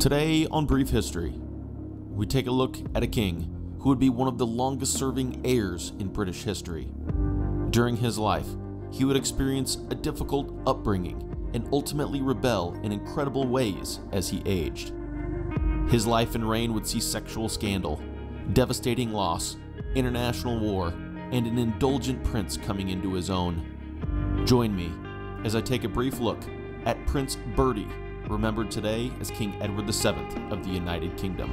Today on Brief History, we take a look at a king who would be one of the longest-serving heirs in British history. During his life, he would experience a difficult upbringing and ultimately rebel in incredible ways as he aged. His life and reign would see sexual scandal, devastating loss, international war, and an indulgent prince coming into his own. Join me as I take a brief look at Prince Bertie, remembered today as King Edward VII of the United Kingdom.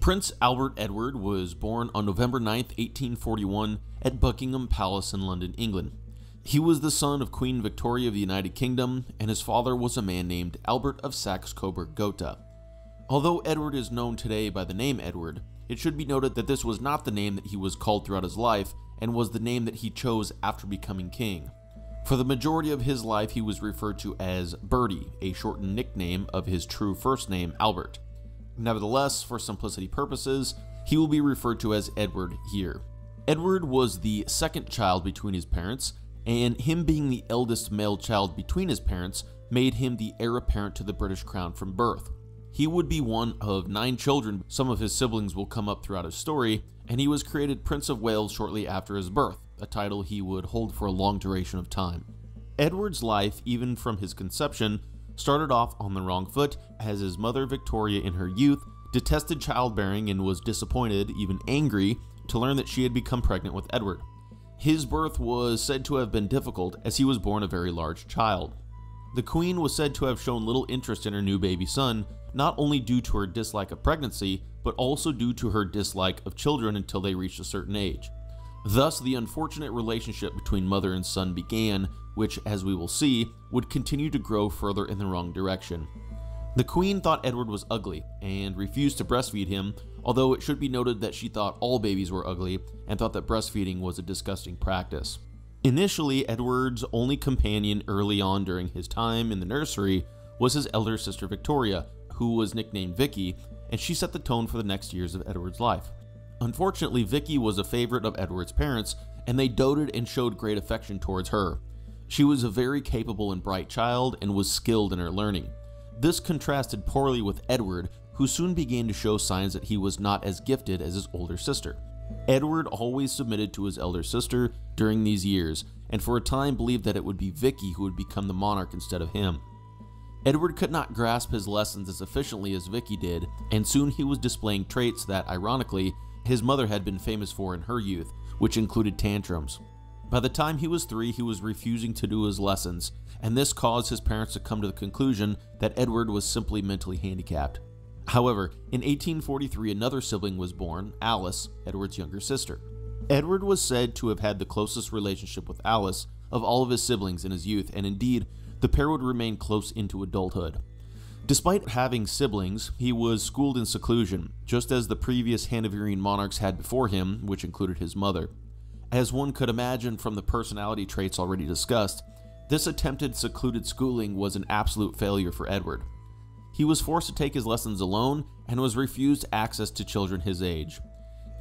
Prince Albert Edward was born on November 9, 1841 at Buckingham Palace in London, England. He was the son of Queen Victoria of the United Kingdom, and his father was a man named Albert of Saxe-Coburg-Gotha. Although Edward is known today by the name Edward, it should be noted that this was not the name that he was called throughout his life and was the name that he chose after becoming king. For the majority of his life, he was referred to as Bertie, a shortened nickname of his true first name, Albert. Nevertheless, for simplicity purposes, he will be referred to as Edward here. Edward was the second child between his parents, and him being the eldest male child between his parents made him the heir apparent to the British crown from birth. He would be one of 9 children. Some of his siblings will come up throughout his story, and he was created Prince of Wales shortly after his birth, a title he would hold for a long duration of time. Edward's life, even from his conception, started off on the wrong foot, as his mother Victoria in her youth detested childbearing and was disappointed, even angry, to learn that she had become pregnant with Edward. His birth was said to have been difficult, as he was born a very large child. The Queen was said to have shown little interest in her new baby son, not only due to her dislike of pregnancy, but also due to her dislike of children until they reached a certain age. Thus, the unfortunate relationship between mother and son began, which, as we will see, would continue to grow further in the wrong direction. The Queen thought Edward was ugly and refused to breastfeed him, although it should be noted that she thought all babies were ugly and thought that breastfeeding was a disgusting practice. Initially, Edward's only companion early on during his time in the nursery was his elder sister Victoria, who was nicknamed Vicky, and she set the tone for the next years of Edward's life. Unfortunately, Vicky was a favorite of Edward's parents, and they doted and showed great affection towards her. She was a very capable and bright child and was skilled in her learning. This contrasted poorly with Edward, who soon began to show signs that he was not as gifted as his older sister. Edward always submitted to his elder sister during these years, and for a time believed that it would be Vicky who would become the monarch instead of him. Edward could not grasp his lessons as efficiently as Vicky did, and soon he was displaying traits that, ironically, his mother had been famous for in her youth, which included tantrums. By the time he was 3, he was refusing to do his lessons, and this caused his parents to come to the conclusion that Edward was simply mentally handicapped. However, in 1843, another sibling was born, Alice, Edward's younger sister. Edward was said to have had the closest relationship with Alice of all of his siblings in his youth, and indeed, the pair would remain close into adulthood. Despite having siblings, he was schooled in seclusion, just as the previous Hanoverian monarchs had before him, which included his mother. As one could imagine from the personality traits already discussed, this attempted secluded schooling was an absolute failure for Edward. He was forced to take his lessons alone and was refused access to children his age.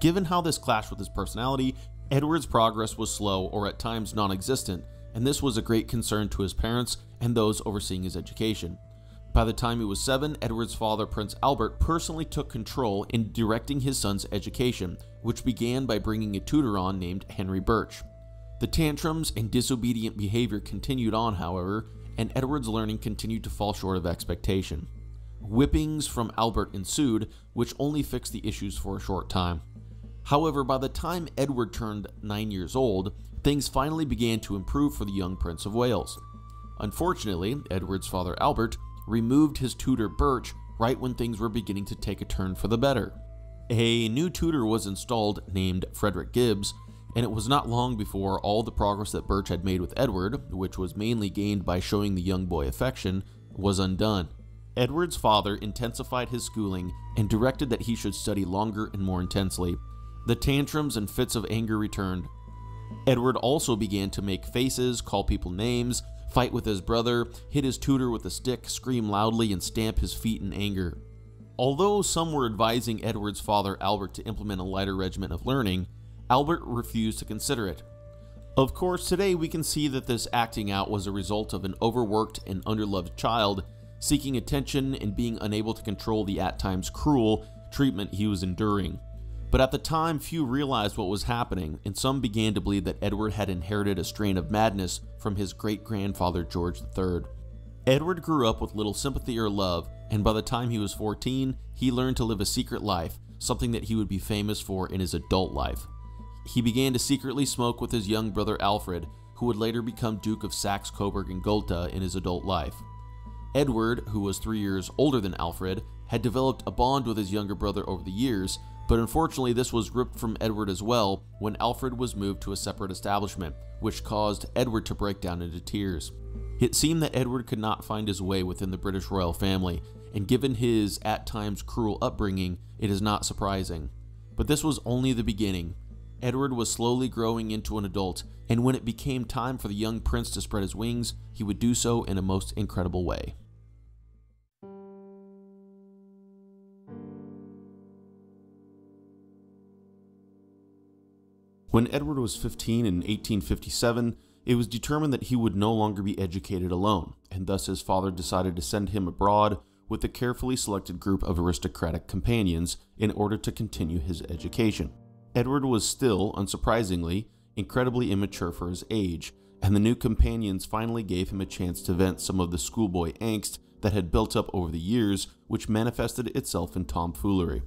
Given how this clashed with his personality, Edward's progress was slow or at times non-existent, and this was a great concern to his parents and those overseeing his education. By the time he was 7, Edward's father, Prince Albert, personally took control in directing his son's education, which began by bringing a tutor on named Henry Birch. The tantrums and disobedient behavior continued on, however, and Edward's learning continued to fall short of expectation. Whippings from Albert ensued, which only fixed the issues for a short time. However, by the time Edward turned 9 years old, things finally began to improve for the young Prince of Wales. Unfortunately, Edward's father, Albert, removed his tutor Birch right when things were beginning to take a turn for the better. A new tutor was installed named Frederick Gibbs, and it was not long before all the progress that Birch had made with Edward, which was mainly gained by showing the young boy affection, was undone. Edward's father intensified his schooling and directed that he should study longer and more intensely. The tantrums and fits of anger returned. Edward also began to make faces, call people names, fight with his brother, hit his tutor with a stick, scream loudly, and stamp his feet in anger. Although some were advising Edward's father Albert to implement a lighter regimen of learning, Albert refused to consider it. Of course, today we can see that this acting out was a result of an overworked and underloved child seeking attention and being unable to control the at times cruel treatment he was enduring. But at the time, few realized what was happening, and some began to believe that Edward had inherited a strain of madness from his great-grandfather George III. Edward grew up with little sympathy or love, and by the time he was 14, he learned to live a secret life, something that he would be famous for in his adult life. He began to secretly smoke with his young brother Alfred, who would later become Duke of Saxe-Coburg and Gotha in his adult life. Edward, who was 3 years older than Alfred, had developed a bond with his younger brother over the years, but unfortunately this was ripped from Edward as well when Alfred was moved to a separate establishment, which caused Edward to break down into tears. It seemed that Edward could not find his way within the British royal family, and given his at times cruel upbringing, it is not surprising. But this was only the beginning. Edward was slowly growing into an adult, and when it became time for the young prince to spread his wings, he would do so in a most incredible way. When Edward was 15 in 1857, it was determined that he would no longer be educated alone, and thus his father decided to send him abroad with a carefully selected group of aristocratic companions in order to continue his education. Edward was still, unsurprisingly, incredibly immature for his age, and the new companions finally gave him a chance to vent some of the schoolboy angst that had built up over the years, which manifested itself in tomfoolery.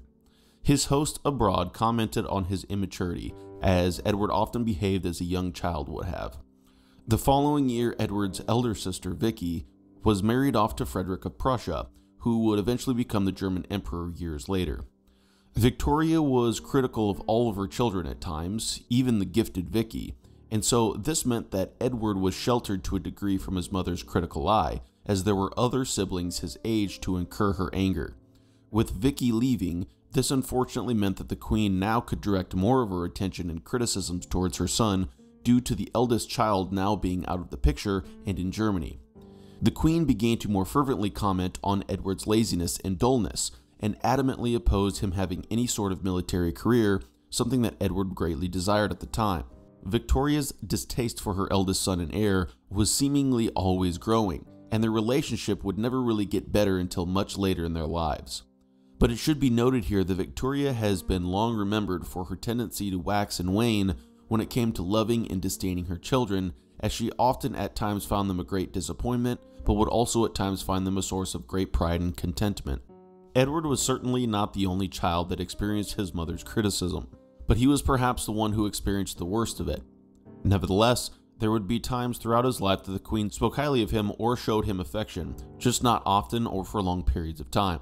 His host abroad commented on his immaturity, as Edward often behaved as a young child would have. The following year, Edward's elder sister Vicky was married off to Frederick of Prussia, who would eventually become the German Emperor years later. Victoria was critical of all of her children at times, even the gifted Vicky, and so this meant that Edward was sheltered to a degree from his mother's critical eye, as there were other siblings his age to incur her anger. With Vicky leaving, this unfortunately meant that the Queen now could direct more of her attention and criticisms towards her son due to the eldest child now being out of the picture and in Germany. The Queen began to more fervently comment on Edward's laziness and dullness, and adamantly opposed him having any sort of military career, something that Edward greatly desired at the time. Victoria's distaste for her eldest son and heir was seemingly always growing, and their relationship would never really get better until much later in their lives. But it should be noted here that Victoria has been long remembered for her tendency to wax and wane when it came to loving and disdaining her children, as she often at times found them a great disappointment, but would also at times find them a source of great pride and contentment. Edward was certainly not the only child that experienced his mother's criticism, but he was perhaps the one who experienced the worst of it. Nevertheless, there would be times throughout his life that the Queen spoke highly of him or showed him affection, just not often or for long periods of time.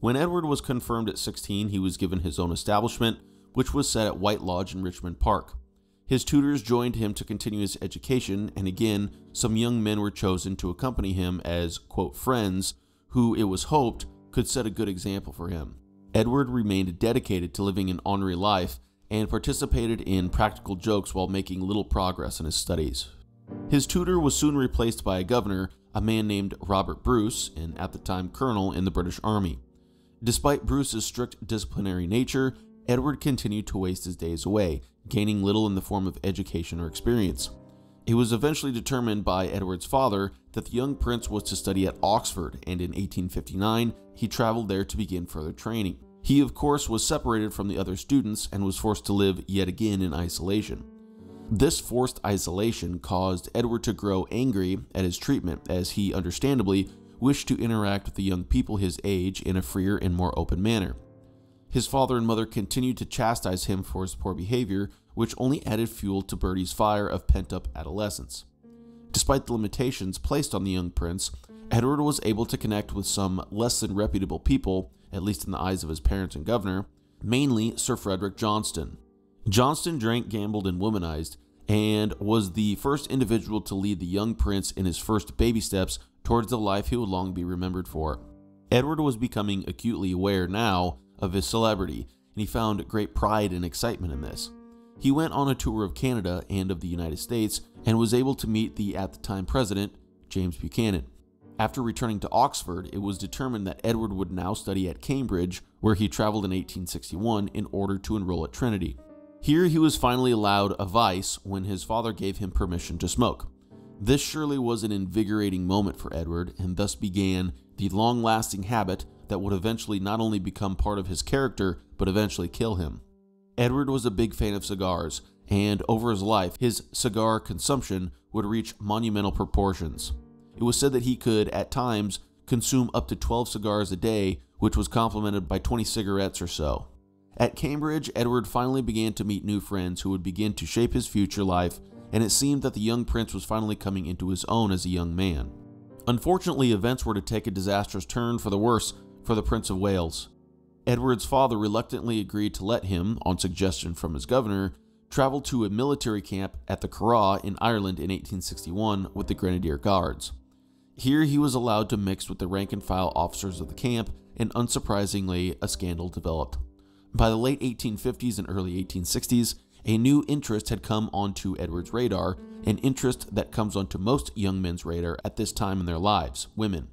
When Edward was confirmed at 16, he was given his own establishment, which was set at White Lodge in Richmond Park. His tutors joined him to continue his education, and again, some young men were chosen to accompany him as, quote, friends, who, it was hoped, could set a good example for him. Edward remained dedicated to living an ornery life and participated in practical jokes while making little progress in his studies. His tutor was soon replaced by a governor, a man named Robert Bruce, and at the time colonel in the British Army. Despite Bruce's strict disciplinary nature, Edward continued to waste his days away, gaining little in the form of education or experience. It was eventually determined by Edward's father that the young prince was to study at Oxford, and in 1859, he traveled there to begin further training. He, of course, was separated from the other students and was forced to live yet again in isolation. This forced isolation caused Edward to grow angry at his treatment, as he understandably wished to interact with the young people his age in a freer and more open manner. His father and mother continued to chastise him for his poor behavior, which only added fuel to Bertie's fire of pent-up adolescence. Despite the limitations placed on the young prince, Edward was able to connect with some less than reputable people, at least in the eyes of his parents and governor, mainly Sir Frederick Johnston. Johnston drank, gambled, and womanized, and was the first individual to lead the young prince in his first baby steps towards the life he would long be remembered for. Edward was becoming acutely aware now of his celebrity, and he found great pride and excitement in this. He went on a tour of Canada and of the United States and was able to meet the at-the-time president, James Buchanan. After returning to Oxford, it was determined that Edward would now study at Cambridge, where he traveled in 1861 in order to enroll at Trinity. Here he was finally allowed a vice when his father gave him permission to smoke. This surely was an invigorating moment for Edward, and thus began the long-lasting habit that would eventually not only become part of his character, but eventually kill him. Edward was a big fan of cigars, and over his life, his cigar consumption would reach monumental proportions. It was said that he could, at times, consume up to 12 cigars a day, which was complemented by 20 cigarettes or so. At Cambridge, Edward finally began to meet new friends who would begin to shape his future life, and it seemed that the young prince was finally coming into his own as a young man. Unfortunately, events were to take a disastrous turn for the worse for the Prince of Wales. Edward's father reluctantly agreed to let him, on suggestion from his governor, travel to a military camp at the Curragh in Ireland in 1861 with the Grenadier Guards. Here he was allowed to mix with the rank-and-file officers of the camp, and unsurprisingly, a scandal developed. By the late 1850s and early 1860s, a new interest had come onto Edward's radar, an interest that comes onto most young men's radar at this time in their lives, women.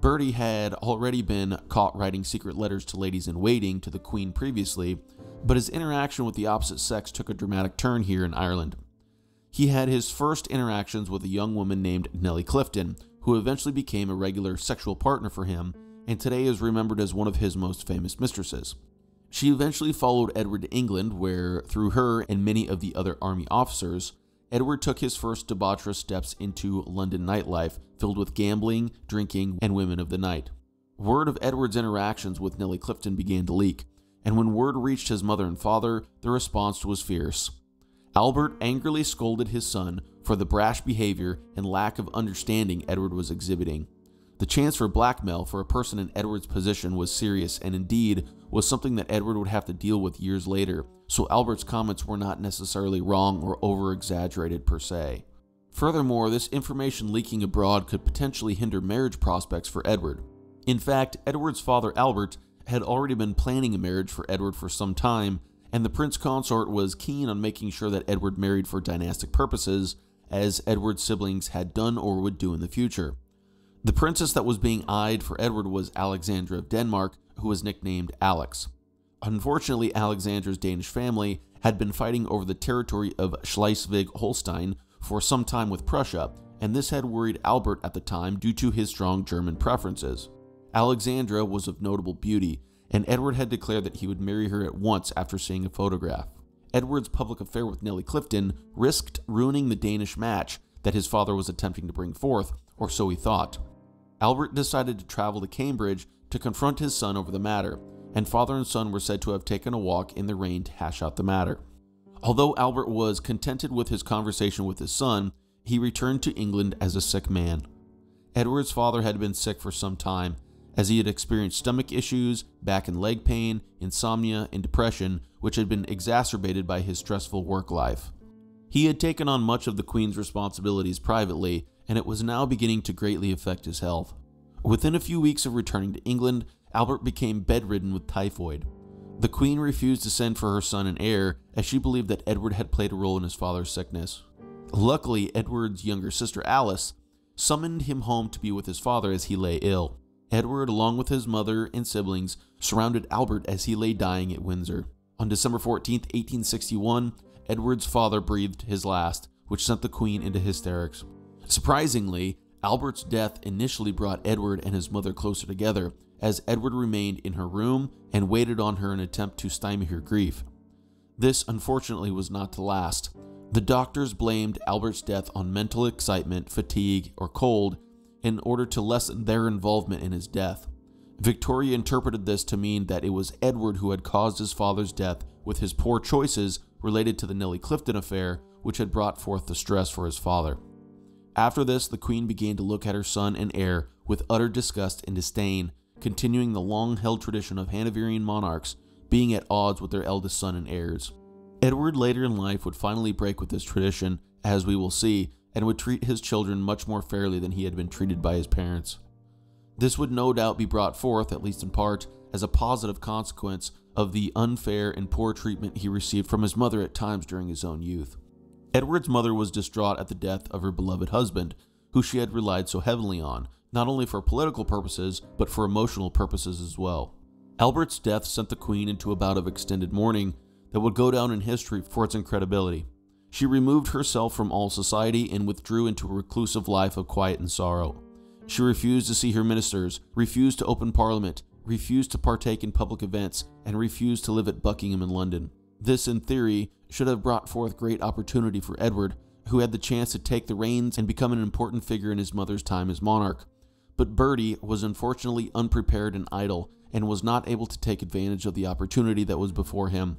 Bertie had already been caught writing secret letters to ladies-in-waiting to the Queen previously, but his interaction with the opposite sex took a dramatic turn here in Ireland. He had his first interactions with a young woman named Nellie Clifton, who eventually became a regular sexual partner for him, and today is remembered as one of his most famous mistresses. She eventually followed Edward to England, where, through her and many of the other army officers, Edward took his first debaucherous steps into London nightlife, filled with gambling, drinking, and women of the night. Word of Edward's interactions with Nellie Clifton began to leak, and when word reached his mother and father, the response was fierce. Albert angrily scolded his son for the brash behavior and lack of understanding Edward was exhibiting. The chance for blackmail for a person in Edward's position was serious, and indeed was something that Edward would have to deal with years later, so Albert's comments were not necessarily wrong or over-exaggerated per se. Furthermore, this information leaking abroad could potentially hinder marriage prospects for Edward. In fact, Edward's father Albert had already been planning a marriage for Edward for some time, and the prince consort was keen on making sure that Edward married for dynastic purposes, as Edward's siblings had done or would do in the future. The princess that was being eyed for Edward was Alexandra of Denmark, who was nicknamed Alex. Unfortunately, Alexandra's Danish family had been fighting over the territory of Schleswig-Holstein for some time with Prussia, and this had worried Albert at the time due to his strong German preferences. Alexandra was of notable beauty, and Edward had declared that he would marry her at once after seeing a photograph. Edward's public affair with Nellie Clifton risked ruining the Danish match that his father was attempting to bring forth, or so he thought. Albert decided to travel to Cambridge to confront his son over the matter, and father and son were said to have taken a walk in the rain to hash out the matter. Although Albert was contented with his conversation with his son, he returned to England as a sick man. Edward's father had been sick for some time, as he had experienced stomach issues, back and leg pain, insomnia, and depression, which had been exacerbated by his stressful work life. He had taken on much of the Queen's responsibilities privately, and it was now beginning to greatly affect his health. Within a few weeks of returning to England, Albert became bedridden with typhoid. The Queen refused to send for her son and heir, as she believed that Edward had played a role in his father's sickness. Luckily, Edward's younger sister Alice summoned him home to be with his father as he lay ill. Edward, along with his mother and siblings, surrounded Albert as he lay dying at Windsor. On December 14, 1861, Edward's father breathed his last, which sent the Queen into hysterics. Surprisingly, Albert's death initially brought Edward and his mother closer together, as Edward remained in her room and waited on her in an attempt to stymie her grief. This, unfortunately, was not to last. The doctors blamed Albert's death on mental excitement, fatigue, or cold, in order to lessen their involvement in his death. Victoria interpreted this to mean that it was Edward who had caused his father's death with his poor choices related to the Nellie Clifton affair, which had brought forth the stress for his father. After this, the Queen began to look at her son and heir with utter disgust and disdain, continuing the long-held tradition of Hanoverian monarchs being at odds with their eldest son and heirs. Edward later in life would finally break with this tradition, as we will see, and would treat his children much more fairly than he had been treated by his parents. This would no doubt be brought forth, at least in part, as a positive consequence of the unfair and poor treatment he received from his mother at times during his own youth. Edward's mother was distraught at the death of her beloved husband, who she had relied so heavily on, not only for political purposes, but for emotional purposes as well. Albert's death sent the Queen into a bout of extended mourning that would go down in history for its incredibility. She removed herself from all society and withdrew into a reclusive life of quiet and sorrow. She refused to see her ministers, refused to open Parliament, refused to partake in public events, and refused to live at Buckingham in London. This, in theory, should have brought forth great opportunity for Edward, who had the chance to take the reins and become an important figure in his mother's time as monarch. But Bertie was unfortunately unprepared and idle, and was not able to take advantage of the opportunity that was before him.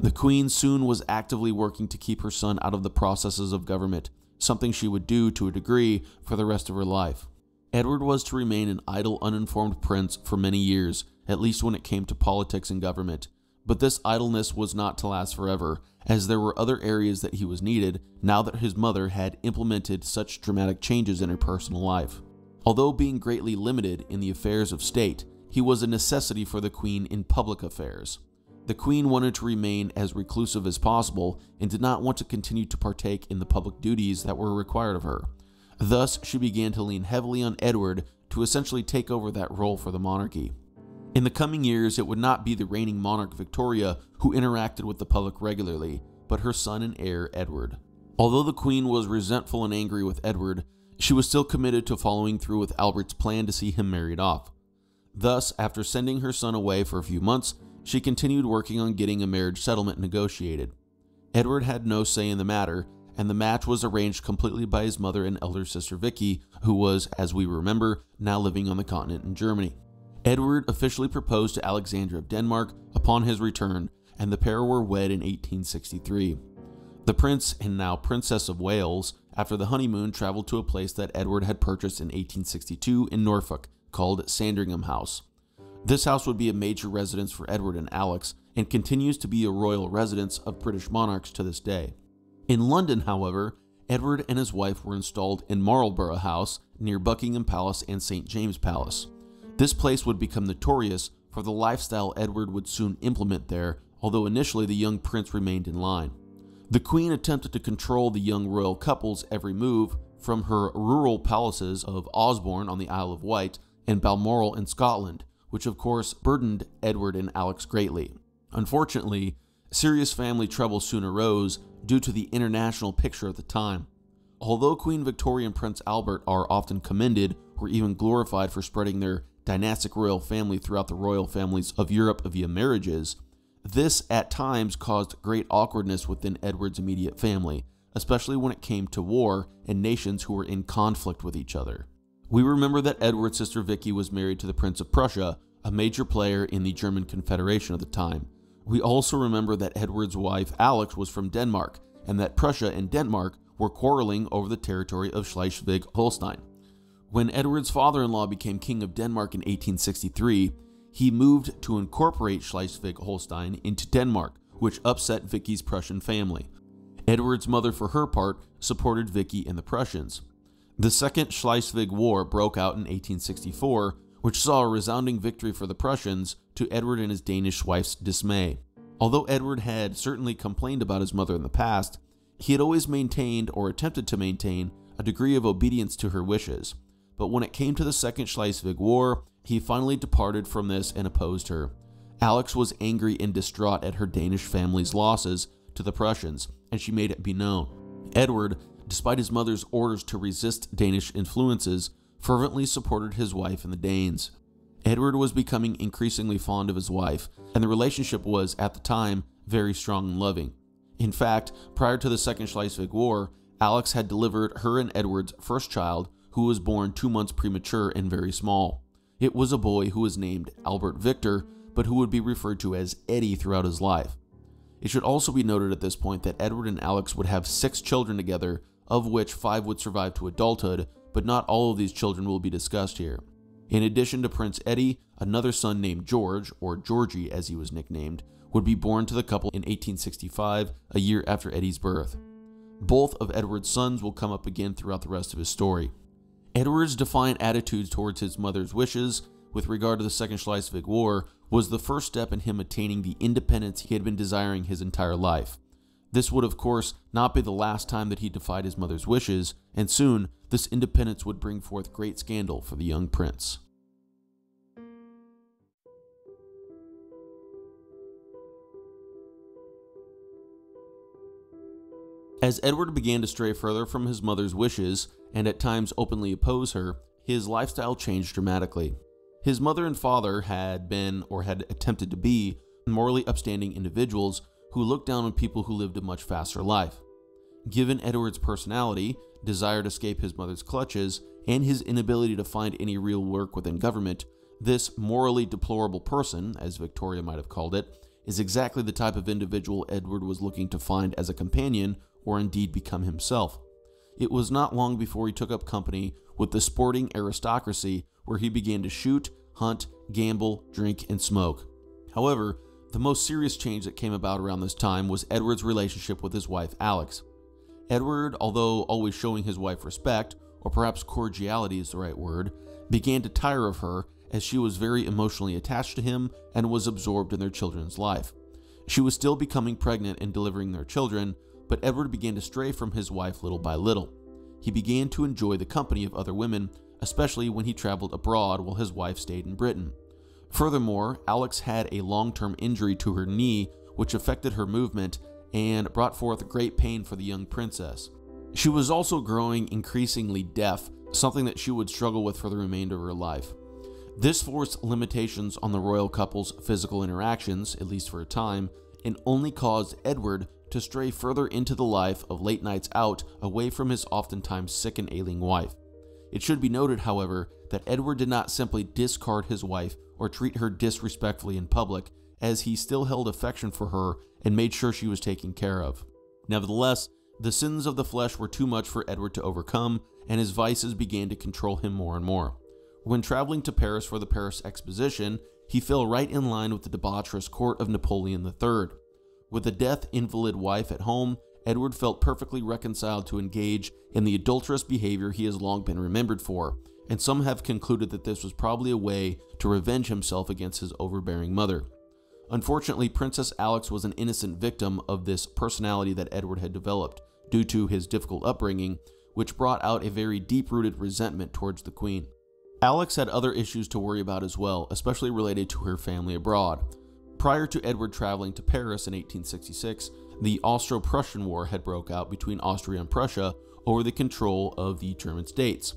The Queen soon was actively working to keep her son out of the processes of government, something she would do, to a degree, for the rest of her life. Edward was to remain an idle, uninformed prince for many years, at least when it came to politics and government. But this idleness was not to last forever, as there were other areas that he was needed now that his mother had implemented such dramatic changes in her personal life. Although being greatly limited in the affairs of state, he was a necessity for the Queen in public affairs. The Queen wanted to remain as reclusive as possible and did not want to continue to partake in the public duties that were required of her. Thus, she began to lean heavily on Edward to essentially take over that role for the monarchy. In the coming years, it would not be the reigning monarch Victoria who interacted with the public regularly, but her son and heir Edward. Although the Queen was resentful and angry with Edward, she was still committed to following through with Albert's plan to see him married off. Thus, after sending her son away for a few months, she continued working on getting a marriage settlement negotiated. Edward had no say in the matter, and the match was arranged completely by his mother and elder sister Vicky, who was, as we remember, now living on the continent in Germany. Edward officially proposed to Alexandra of Denmark upon his return, and the pair were wed in 1863. The Prince and now Princess of Wales, after the honeymoon, traveled to a place that Edward had purchased in 1862 in Norfolk, called Sandringham House. This house would be a major residence for Edward and Alex, and continues to be a royal residence of British monarchs to this day. In London, however, Edward and his wife were installed in Marlborough House, near Buckingham Palace and St. James's Palace. This place would become notorious for the lifestyle Edward would soon implement there, although initially the young prince remained in line. The Queen attempted to control the young royal couple's every move, from her rural palaces of Osborne on the Isle of Wight and Balmoral in Scotland, which of course burdened Edward and Alex greatly. Unfortunately, serious family trouble soon arose due to the international picture at the time. Although Queen Victoria and Prince Albert are often commended or even glorified for spreading their dynastic royal family throughout the royal families of Europe via marriages, this at times caused great awkwardness within Edward's immediate family, especially when it came to war and nations who were in conflict with each other. We remember that Edward's sister Vicky was married to the Prince of Prussia, a major player in the German Confederation at the time. We also remember that Edward's wife Alex was from Denmark, and that Prussia and Denmark were quarreling over the territory of Schleswig-Holstein. When Edward's father-in-law became King of Denmark in 1863, he moved to incorporate Schleswig-Holstein into Denmark, which upset Vicky's Prussian family. Edward's mother, for her part, supported Vicky and the Prussians. The Second Schleswig War broke out in 1864, which saw a resounding victory for the Prussians, to Edward and his Danish wife's dismay. Although Edward had certainly complained about his mother in the past, he had always maintained, or attempted to maintain, a degree of obedience to her wishes. But when it came to the Second Schleswig War, he finally departed from this and opposed her. Alex was angry and distraught at her Danish family's losses to the Prussians, and she made it be known. Edward, despite his mother's orders to resist Danish influences, fervently supported his wife and the Danes. Edward was becoming increasingly fond of his wife, and the relationship was, at the time, very strong and loving. In fact, prior to the Second Schleswig War, Alex had delivered her and Edward's first child, who was born 2 months premature and very small. It was a boy who was named Albert Victor, but who would be referred to as Eddie throughout his life. It should also be noted at this point that Edward and Alex would have 6 children together, of which 5 would survive to adulthood, but not all of these children will be discussed here. In addition to Prince Eddie, another son named George, or Georgie as he was nicknamed, would be born to the couple in 1865, a year after Eddie's birth. Both of Edward's sons will come up again throughout the rest of his story. Edward's defiant attitude towards his mother's wishes with regard to the Second Schleswig War was the first step in him attaining the independence he had been desiring his entire life. This would, of course, not be the last time that he defied his mother's wishes, and soon this independence would bring forth great scandal for the young prince. As Edward began to stray further from his mother's wishes, and at times openly oppose her, his lifestyle changed dramatically. His mother and father had been, or had attempted to be, morally upstanding individuals who looked down on people who lived a much faster life. Given Edward's personality, desire to escape his mother's clutches, and his inability to find any real work within government, this morally deplorable person, as Victoria might have called it, is exactly the type of individual Edward was looking to find as a companion, or indeed become himself. It was not long before he took up company with the sporting aristocracy, where he began to shoot, hunt, gamble, drink, and smoke. However, the most serious change that came about around this time was Edward's relationship with his wife, Alex. Edward, although always showing his wife respect, or perhaps cordiality is the right word, began to tire of her, as she was very emotionally attached to him and was absorbed in their children's life. She was still becoming pregnant and delivering their children, but Edward began to stray from his wife little by little. He began to enjoy the company of other women, especially when he traveled abroad while his wife stayed in Britain. Furthermore, Alex had a long-term injury to her knee, which affected her movement and brought forth great pain for the young princess. She was also growing increasingly deaf, something that she would struggle with for the remainder of her life. This forced limitations on the royal couple's physical interactions, at least for a time, and only caused Edward to stray further into the life of late nights out, away from his oftentimes sick and ailing wife. It should be noted, however, that Edward did not simply discard his wife or treat her disrespectfully in public, as he still held affection for her and made sure she was taken care of. Nevertheless, the sins of the flesh were too much for Edward to overcome, and his vices began to control him more and more. When traveling to Paris for the Paris Exposition, he fell right in line with the debaucherous court of Napoleon III. With a deaf, invalid wife at home, Edward felt perfectly reconciled to engage in the adulterous behavior he has long been remembered for, and some have concluded that this was probably a way to revenge himself against his overbearing mother. Unfortunately, Princess Alex was an innocent victim of this personality that Edward had developed, due to his difficult upbringing, which brought out a very deep-rooted resentment towards the Queen. Alex had other issues to worry about as well, especially related to her family abroad. Prior to Edward traveling to Paris in 1866, the Austro-Prussian War had broke out between Austria and Prussia over the control of the German states.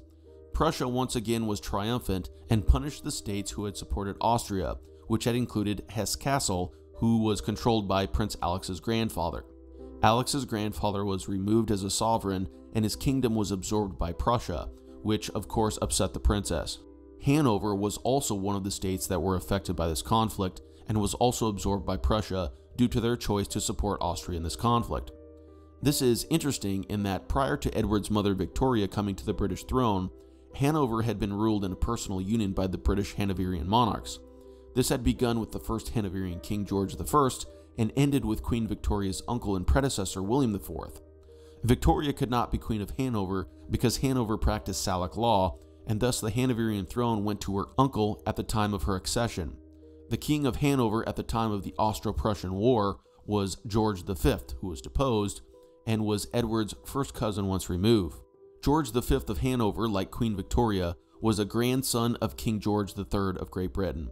Prussia once again was triumphant and punished the states who had supported Austria, which had included Hesse Cassel, who was controlled by Prince Alex's grandfather. Alex's grandfather was removed as a sovereign, and his kingdom was absorbed by Prussia, which of course upset the princess. Hanover was also one of the states that were affected by this conflict, and was also absorbed by Prussia due to their choice to support Austria in this conflict. This is interesting in that prior to Edward's mother Victoria coming to the British throne, Hanover had been ruled in a personal union by the British Hanoverian monarchs. This had begun with the first Hanoverian King George I and ended with Queen Victoria's uncle and predecessor William IV. Victoria could not be Queen of Hanover because Hanover practiced Salic law, and thus the Hanoverian throne went to her uncle at the time of her accession. The King of Hanover at the time of the Austro-Prussian War was George V, who was deposed, and was Edward's first cousin once removed. George V of Hanover, like Queen Victoria, was a grandson of King George III of Great Britain.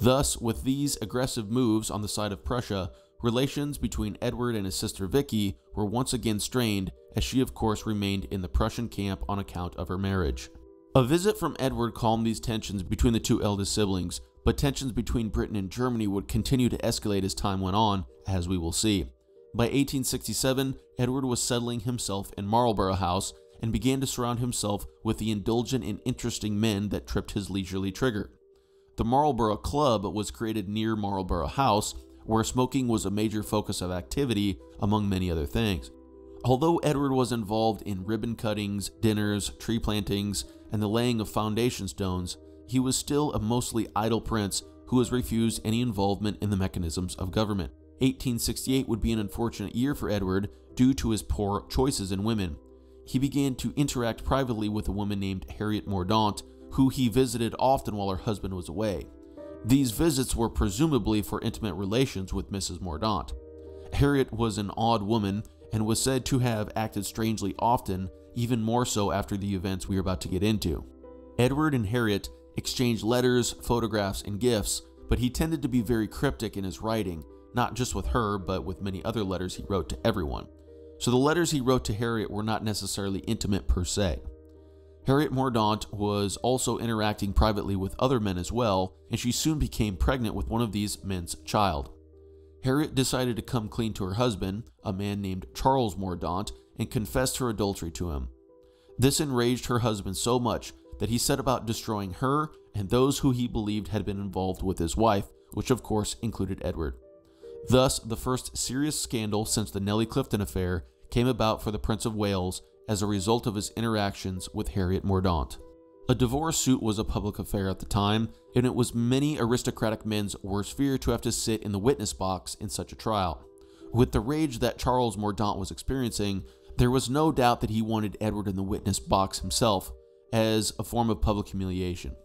Thus, with these aggressive moves on the side of Prussia, relations between Edward and his sister Vicky were once again strained, as she of course remained in the Prussian camp on account of her marriage. A visit from Edward calmed these tensions between the two eldest siblings, but tensions between Britain and Germany would continue to escalate as time went on, as we will see. By 1867, Edward was settling himself in Marlborough House and began to surround himself with the indulgent and interesting men that tripped his leisurely trigger. The Marlborough Club was created near Marlborough House, where smoking was a major focus of activity, among many other things. Although Edward was involved in ribbon cuttings, dinners, tree plantings, and the laying of foundation stones, he was still a mostly idle prince who has refused any involvement in the mechanisms of government. 1868 would be an unfortunate year for Edward due to his poor choices in women. He began to interact privately with a woman named Harriet Mordaunt, who he visited often while her husband was away. These visits were presumably for intimate relations with Mrs. Mordaunt. Harriet was an odd woman and was said to have acted strangely often, even more so after the events we are about to get into. Edward and Harriet exchanged letters, photographs, and gifts, but he tended to be very cryptic in his writing, not just with her, but with many other letters he wrote to everyone. So the letters he wrote to Harriet were not necessarily intimate per se. Harriet Mordaunt was also interacting privately with other men as well, and she soon became pregnant with one of these men's child. Harriet decided to come clean to her husband, a man named Charles Mordaunt, and confessed her adultery to him. This enraged her husband so much that he set about destroying her and those who he believed had been involved with his wife, which of course included Edward. Thus, the first serious scandal since the Nellie Clifton affair came about for the Prince of Wales as a result of his interactions with Harriet Mordaunt. A divorce suit was a public affair at the time, and it was many aristocratic men's worst fear to have to sit in the witness box in such a trial. With the rage that Charles Mordaunt was experiencing, there was no doubt that he wanted Edward in the witness box himself as a form of public humiliation.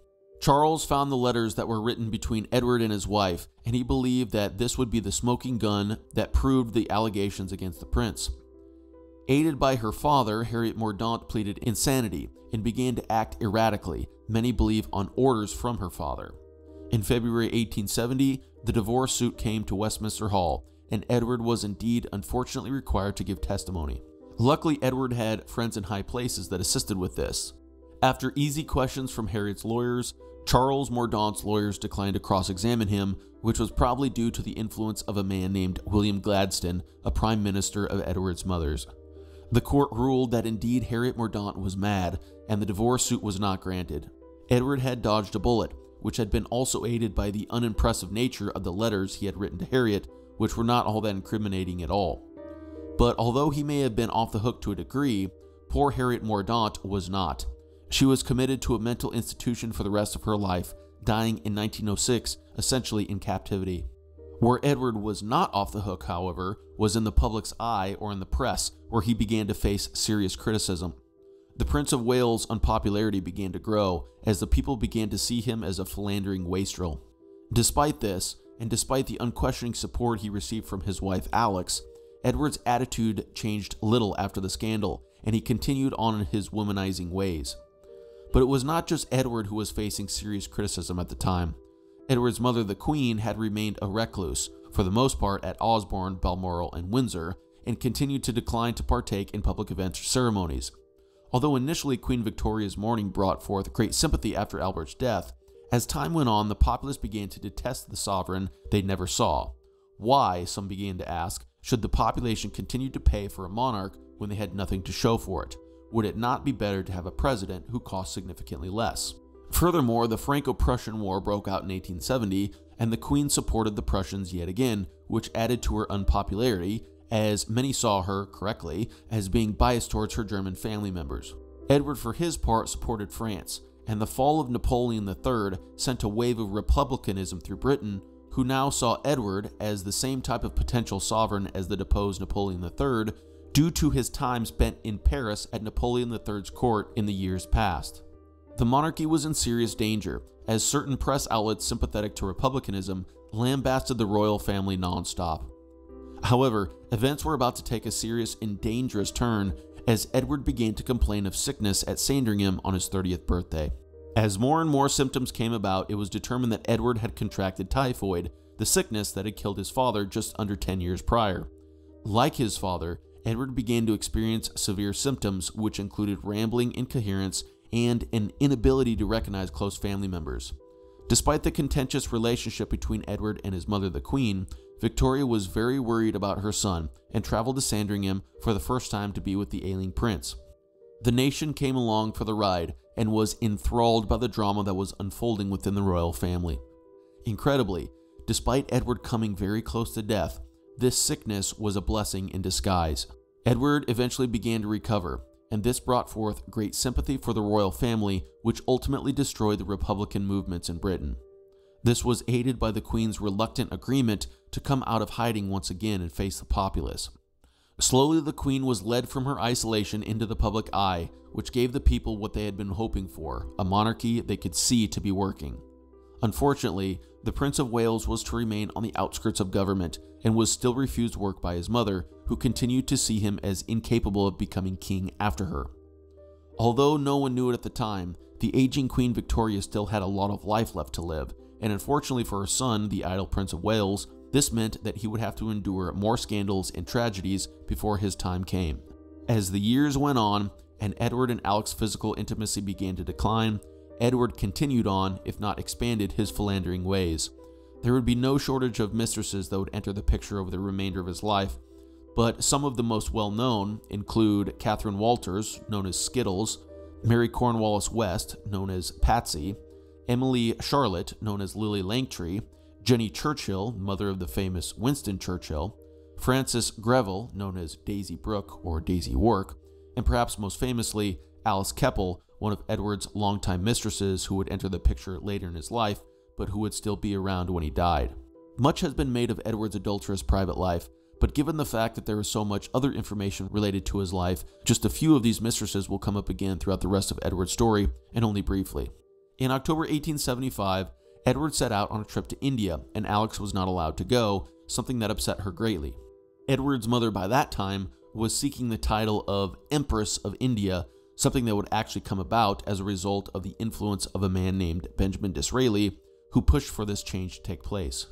Charles found the letters that were written between Edward and his wife, and he believed that this would be the smoking gun that proved the allegations against the prince. Aided by her father, Harriet Mordaunt pleaded insanity and began to act erratically, many believe on orders from her father. In February 1870, the divorce suit came to Westminster Hall, and Edward was indeed unfortunately required to give testimony. Luckily, Edward had friends in high places that assisted with this. After easy questions from Harriet's lawyers, Charles Mordaunt's lawyers declined to cross-examine him, which was probably due to the influence of a man named William Gladstone, a prime minister of Edward's mother's. The court ruled that indeed Harriet Mordaunt was mad, and the divorce suit was not granted. Edward had dodged a bullet, which had been also aided by the unimpressive nature of the letters he had written to Harriet, which were not all that incriminating at all. But although he may have been off the hook to a degree, poor Harriet Mordaunt was not. She was committed to a mental institution for the rest of her life, dying in 1906, essentially in captivity. Where Edward was not off the hook, however, was in the public's eye or in the press, where he began to face serious criticism. The Prince of Wales' unpopularity began to grow as the people began to see him as a philandering wastrel. Despite this, and despite the unquestioning support he received from his wife Alex, Edward's attitude changed little after the scandal, and he continued on in his womanizing ways. But it was not just Edward who was facing serious criticism at the time. Edward's mother, the Queen, had remained a recluse, for the most part at Osborne, Balmoral, and Windsor, and continued to decline to partake in public events or ceremonies. Although initially Queen Victoria's mourning brought forth great sympathy after Albert's death, as time went on, the populace began to detest the sovereign they never saw. Why, some began to ask, should the population continue to pay for a monarch when they had nothing to show for it? Would it not be better to have a president who cost significantly less? Furthermore, the Franco-Prussian War broke out in 1870, and the Queen supported the Prussians yet again, which added to her unpopularity, as many saw her, correctly, as being biased towards her German family members. Edward, for his part, supported France, and the fall of Napoleon III sent a wave of republicanism through Britain, who now saw Edward as the same type of potential sovereign as the deposed Napoleon III, due to his time spent in Paris at Napoleon III's court in the years past. The monarchy was in serious danger, as certain press outlets sympathetic to republicanism lambasted the royal family nonstop. However, events were about to take a serious and dangerous turn as Edward began to complain of sickness at Sandringham on his 30th birthday. As more and more symptoms came about, it was determined that Edward had contracted typhoid, the sickness that had killed his father just under 10 years prior. Like his father, Edward began to experience severe symptoms, which included rambling incoherence and an inability to recognize close family members. Despite the contentious relationship between Edward and his mother, the Queen, Victoria was very worried about her son and traveled to Sandringham for the first time to be with the ailing prince. The nation came along for the ride and was enthralled by the drama that was unfolding within the royal family. Incredibly, despite Edward coming very close to death, this sickness was a blessing in disguise. Edward eventually began to recover, and this brought forth great sympathy for the royal family, which ultimately destroyed the Republican movements in Britain. This was aided by the Queen's reluctant agreement to come out of hiding once again and face the populace. Slowly, the Queen was led from her isolation into the public eye, which gave the people what they had been hoping for, a monarchy they could see to be working. Unfortunately, the Prince of Wales was to remain on the outskirts of government and was still refused work by his mother, who continued to see him as incapable of becoming king after her. Although no one knew it at the time, the aging Queen Victoria still had a lot of life left to live, and unfortunately for her son, the idle Prince of Wales, this meant that he would have to endure more scandals and tragedies before his time came. As the years went on, and Edward and Alex's physical intimacy began to decline, Edward continued on, if not expanded, his philandering ways. There would be no shortage of mistresses that would enter the picture over the remainder of his life, but some of the most well-known include Catherine Walters, known as Skittles, Mary Cornwallis West, known as Patsy, Emily Charlotte, known as Lily Langtry, Jenny Churchill, mother of the famous Winston Churchill, Frances Greville, known as Daisy Brooke or Daisy Wark, and perhaps most famously, Alice Keppel, one of Edward's longtime mistresses who would enter the picture later in his life, but who would still be around when he died. Much has been made of Edward's adulterous private life, but given the fact that there is so much other information related to his life, just a few of these mistresses will come up again throughout the rest of Edward's story, and only briefly. In October 1875, Edward set out on a trip to India, and Alex was not allowed to go, something that upset her greatly. Edward's mother by that time was seeking the title of Empress of India, something that would actually come about as a result of the influence of a man named Benjamin Disraeli, who pushed for this change to take place.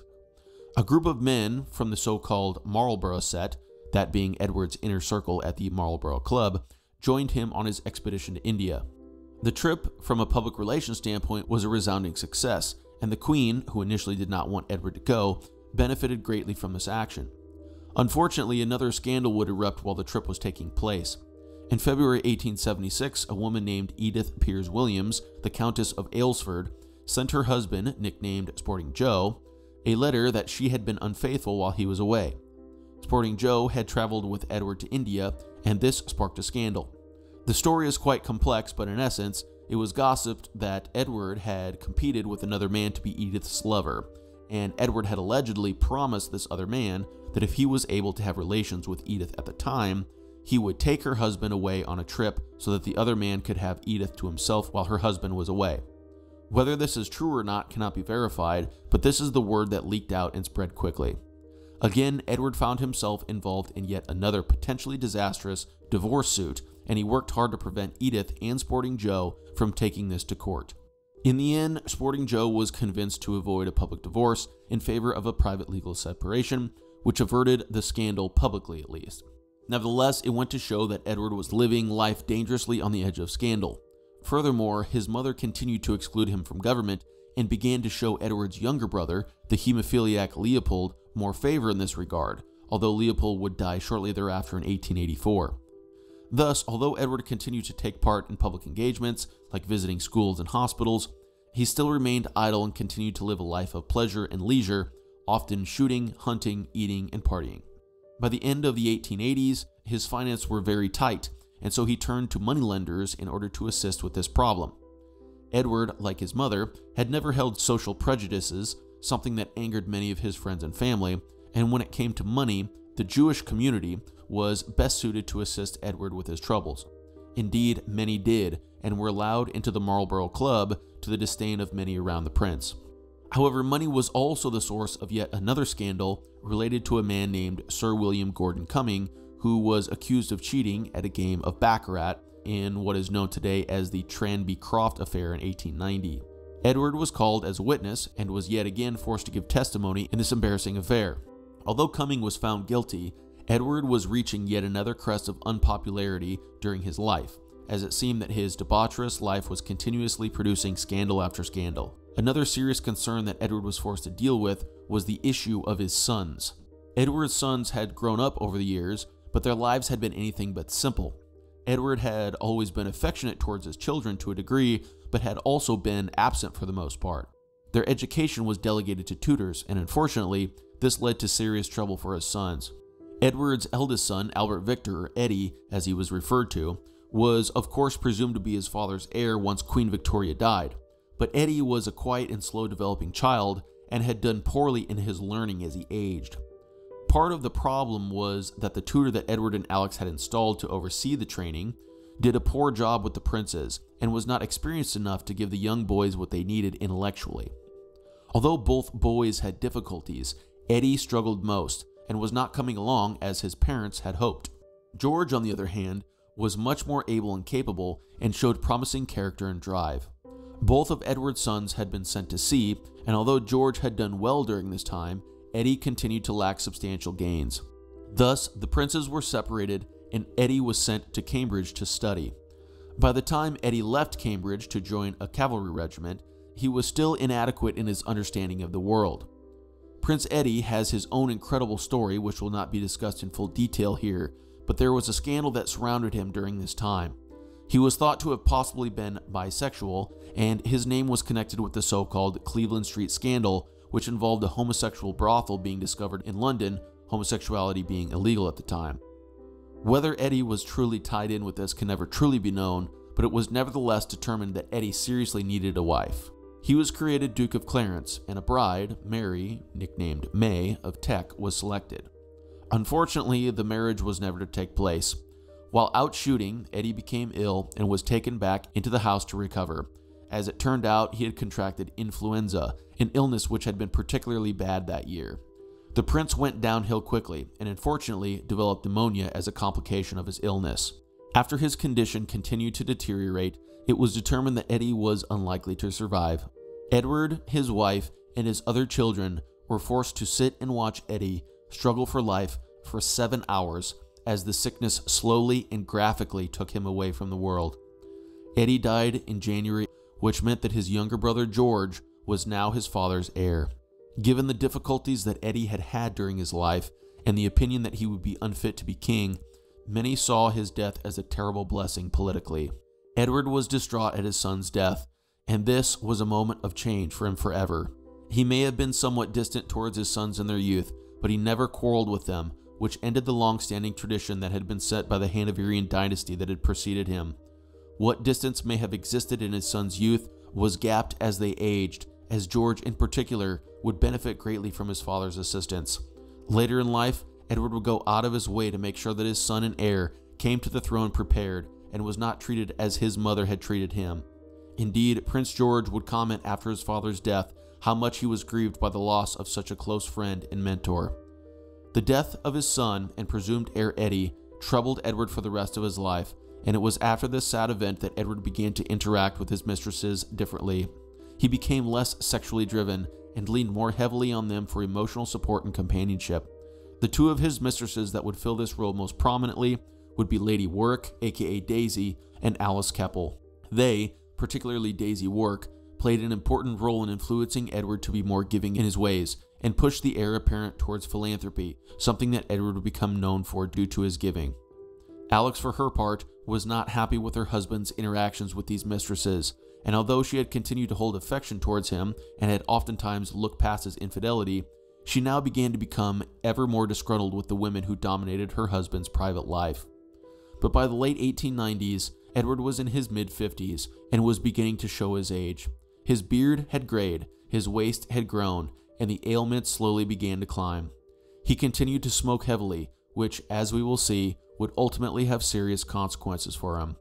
A group of men from the so-called Marlborough set, that being Edward's inner circle at the Marlborough Club, joined him on his expedition to India. The trip, from a public relations standpoint, was a resounding success, and the Queen, who initially did not want Edward to go, benefited greatly from this action. Unfortunately, another scandal would erupt while the trip was taking place. In February 1876, a woman named Edith Piers Williams, the Countess of Aylesford, sent her husband, nicknamed Sporting Joe, a letter that she had been unfaithful while he was away. Sporting Joe had traveled with Edward to India, and this sparked a scandal. The story is quite complex, but in essence, it was gossiped that Edward had competed with another man to be Edith's lover, and Edward had allegedly promised this other man that if he was able to have relations with Edith at the time, he would take her husband away on a trip so that the other man could have Edith to himself while her husband was away. Whether this is true or not cannot be verified, but this is the word that leaked out and spread quickly. Again, Edward found himself involved in yet another potentially disastrous divorce suit, and he worked hard to prevent Edith and Sporting Joe from taking this to court. In the end, Sporting Joe was convinced to avoid a public divorce in favor of a private legal separation, which averted the scandal publicly at least. Nevertheless, it went to show that Edward was living life dangerously on the edge of scandal. Furthermore, his mother continued to exclude him from government and began to show Edward's younger brother, the hemophiliac Leopold, more favor in this regard, although Leopold would die shortly thereafter in 1884. Thus, although Edward continued to take part in public engagements, like visiting schools and hospitals, he still remained idle and continued to live a life of pleasure and leisure, often shooting, hunting, eating, and partying. By the end of the 1880s, his finances were very tight, and so he turned to moneylenders in order to assist with this problem. Edward, like his mother, had never held social prejudices, something that angered many of his friends and family, and when it came to money, the Jewish community was best suited to assist Edward with his troubles. Indeed, many did, and were allowed into the Marlborough Club to the disdain of many around the prince. However, money was also the source of yet another scandal related to a man named Sir William Gordon Cumming, who was accused of cheating at a game of baccarat in what is known today as the Tranby Croft affair in 1890. Edward was called as a witness and was yet again forced to give testimony in this embarrassing affair. Although Cumming was found guilty, Edward was reaching yet another crest of unpopularity during his life, as it seemed that his debaucherous life was continuously producing scandal after scandal. Another serious concern that Edward was forced to deal with was the issue of his sons. Edward's sons had grown up over the years, but their lives had been anything but simple. Edward had always been affectionate towards his children to a degree, but had also been absent for the most part. Their education was delegated to tutors, and unfortunately, this led to serious trouble for his sons. Edward's eldest son, Albert Victor, or Eddie, as he was referred to, was of course presumed to be his father's heir once Queen Victoria died. But Eddie was a quiet and slow developing child and had done poorly in his learning as he aged. Part of the problem was that the tutor that Edward and Alex had installed to oversee the training did a poor job with the princes and was not experienced enough to give the young boys what they needed intellectually. Although both boys had difficulties, Eddie struggled most and was not coming along as his parents had hoped. George, on the other hand, was much more able and capable and showed promising character and drive. Both of Edward's sons had been sent to sea, and although George had done well during this time, Eddie continued to lack substantial gains. Thus, the princes were separated and Eddie was sent to Cambridge to study. By the time Eddie left Cambridge to join a cavalry regiment, he was still inadequate in his understanding of the world. Prince Eddie has his own incredible story, which will not be discussed in full detail here, but there was a scandal that surrounded him during this time. He was thought to have possibly been bisexual, and his name was connected with the so-called Cleveland Street Scandal, which involved a homosexual brothel being discovered in London, homosexuality being illegal at the time. Whether Eddie was truly tied in with this can never truly be known, but it was nevertheless determined that Eddie seriously needed a wife. He was created Duke of Clarence, and a bride, Mary, nicknamed May, of Teck, was selected. Unfortunately, the marriage was never to take place. While out shooting, Eddie became ill and was taken back into the house to recover. As it turned out, he had contracted influenza, an illness which had been particularly bad that year. The prince went downhill quickly and unfortunately developed pneumonia as a complication of his illness. After his condition continued to deteriorate, it was determined that Eddie was unlikely to survive. Edward, his wife, and his other children were forced to sit and watch Eddie struggle for life for 7 hours as the sickness slowly and graphically took him away from the world. Eddie died in January, which meant that his younger brother George was now his father's heir. Given the difficulties that Eddie had had during his life and the opinion that he would be unfit to be king, many saw his death as a terrible blessing politically. Edward was distraught at his son's death, and this was a moment of change for him forever. He may have been somewhat distant towards his sons in their youth, but he never quarreled with them, which ended the long-standing tradition that had been set by the Hanoverian dynasty that had preceded him. What distance may have existed in his son's youth was gapped as they aged, as George in particular would benefit greatly from his father's assistance. Later in life, Edward would go out of his way to make sure that his son and heir came to the throne prepared and was not treated as his mother had treated him. Indeed, Prince George would comment after his father's death how much he was grieved by the loss of such a close friend and mentor. The death of his son and presumed heir Eddie troubled Edward for the rest of his life, and it was after this sad event that Edward began to interact with his mistresses differently. He became less sexually driven and leaned more heavily on them for emotional support and companionship. The two of his mistresses that would fill this role most prominently would be Lady Warwick, aka Daisy, and Alice Keppel. They, particularly Daisy Warwick, played an important role in influencing Edward to be more giving in his ways and push the heir apparent towards philanthropy, something that Edward would become known for due to his giving. Alex, for her part, was not happy with her husband's interactions with these mistresses, and although she had continued to hold affection towards him and had oftentimes looked past his infidelity, she now began to become ever more disgruntled with the women who dominated her husband's private life. But by the late 1890s, Edward was in his mid-50s and was beginning to show his age. His beard had grayed, his waist had grown, and the ailments slowly began to climb. He continued to smoke heavily, which, as we will see, would ultimately have serious consequences for him.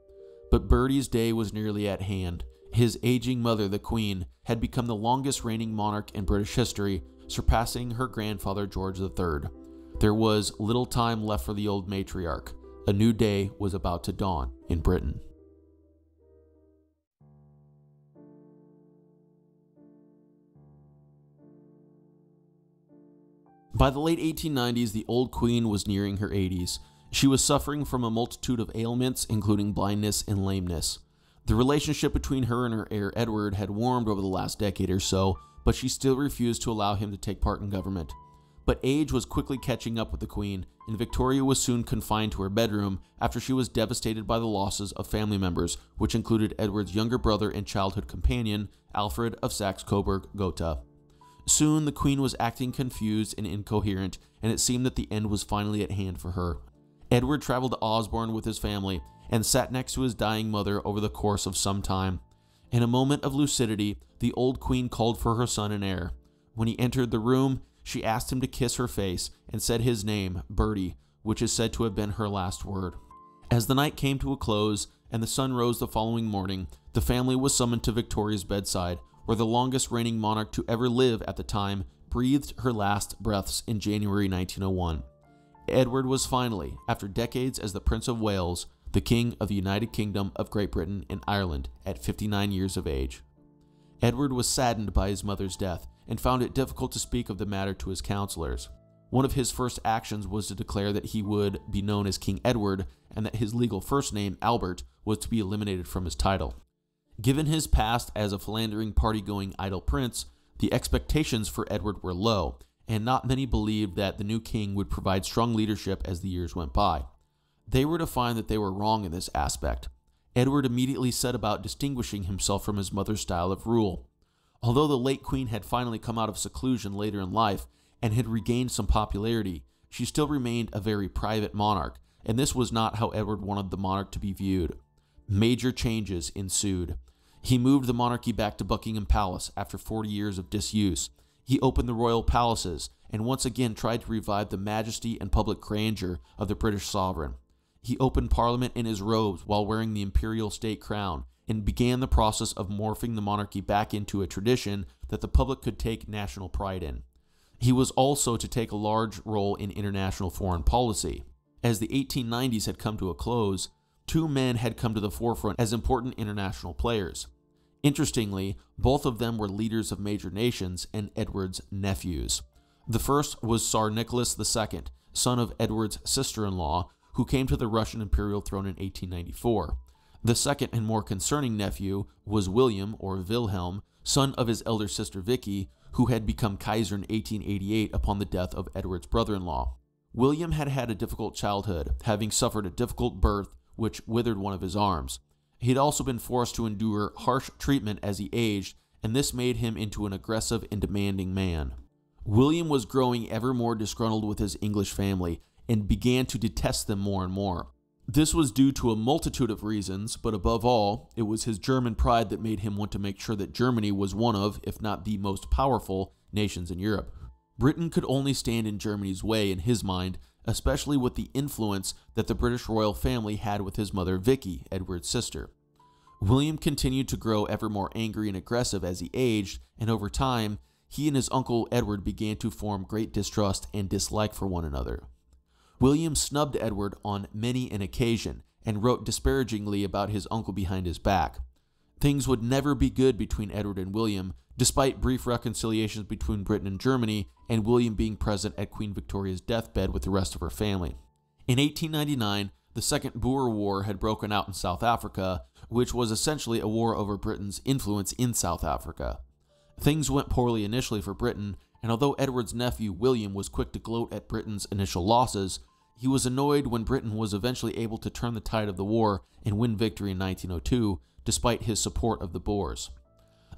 But Bertie's day was nearly at hand. His aging mother, the Queen, had become the longest reigning monarch in British history, surpassing her grandfather George III. There was little time left for the old matriarch. A new day was about to dawn in Britain. By the late 1890s, the old queen was nearing her 80s. She was suffering from a multitude of ailments, including blindness and lameness. The relationship between her and her heir Edward had warmed over the last decade or so, but she still refused to allow him to take part in government. But age was quickly catching up with the Queen, and Victoria was soon confined to her bedroom after she was devastated by the losses of family members, which included Edward's younger brother and childhood companion, Alfred of Saxe-Coburg-Gotha. Soon, the Queen was acting confused and incoherent, and it seemed that the end was finally at hand for her. Edward traveled to Osborne with his family and sat next to his dying mother over the course of some time. In a moment of lucidity, the old queen called for her son and heir. When he entered the room, she asked him to kiss her face and said his name, Bertie, which is said to have been her last word. As the night came to a close and the sun rose the following morning, the family was summoned to Victoria's bedside, or the longest reigning monarch to ever live at the time, breathed her last breaths in January 1901. Edward was finally, after decades as the Prince of Wales, the King of the United Kingdom of Great Britain and Ireland at 59 years of age. Edward was saddened by his mother's death and found it difficult to speak of the matter to his counselors. One of his first actions was to declare that he would be known as King Edward and that his legal first name, Albert, was to be eliminated from his title. Given his past as a philandering, party-going idle prince, the expectations for Edward were low, and not many believed that the new king would provide strong leadership as the years went by. They were to find that they were wrong in this aspect. Edward immediately set about distinguishing himself from his mother's style of rule. Although the late queen had finally come out of seclusion later in life and had regained some popularity, she still remained a very private monarch, and this was not how Edward wanted the monarch to be viewed. Major changes ensued. He moved the monarchy back to Buckingham Palace after 40 years of disuse. He opened the royal palaces and once again tried to revive the majesty and public grandeur of the British sovereign. He opened Parliament in his robes while wearing the imperial state crown and began the process of morphing the monarchy back into a tradition that the public could take national pride in. He was also to take a large role in international foreign policy. As the 1890s had come to a close, two men had come to the forefront as important international players. Interestingly, both of them were leaders of major nations and Edward's nephews. The first was Tsar Nicholas II, son of Edward's sister-in-law, who came to the Russian imperial throne in 1894. The second and more concerning nephew was William, or Wilhelm, son of his elder sister Vicky, who had become Kaiser in 1888 upon the death of Edward's brother-in-law. William had had a difficult childhood, having suffered a difficult birth which withered one of his arms. He had also been forced to endure harsh treatment as he aged, and this made him into an aggressive and demanding man. William was growing ever more disgruntled with his English family, and began to detest them more and more. This was due to a multitude of reasons, but above all, it was his German pride that made him want to make sure that Germany was one of, if not the most powerful, nations in Europe. Britain could only stand in Germany's way, in his mind, especially with the influence that the British royal family had with his mother Vicky, Edward's sister. William continued to grow ever more angry and aggressive as he aged, and over time, he and his uncle Edward began to form great distrust and dislike for one another. William snubbed Edward on many an occasion and wrote disparagingly about his uncle behind his back. Things would never be good between Edward and William, despite brief reconciliations between Britain and Germany and William being present at Queen Victoria's deathbed with the rest of her family. In 1899, the Second Boer War had broken out in South Africa, which was essentially a war over Britain's influence in South Africa. Things went poorly initially for Britain, and although Edward's nephew William was quick to gloat at Britain's initial losses, he was annoyed when Britain was eventually able to turn the tide of the war and win victory in 1902, despite his support of the Boers.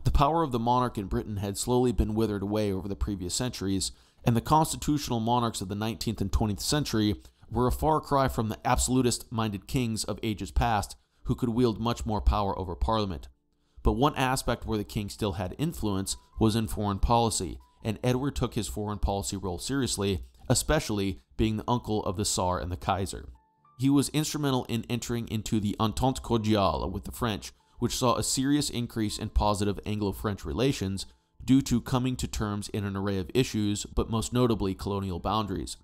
The power of the monarch in Britain had slowly been withered away over the previous centuries, and the constitutional monarchs of the 19th and 20th century were a far cry from the absolutist-minded kings of ages past who could wield much more power over Parliament. But one aspect where the king still had influence was in foreign policy, and Edward took his foreign policy role seriously, especially being the uncle of the Tsar and the Kaiser. He was instrumental in entering into the Entente Cordiale with the French, which saw a serious increase in positive Anglo-French relations due to coming to terms in an array of issues, but most notably colonial boundaries.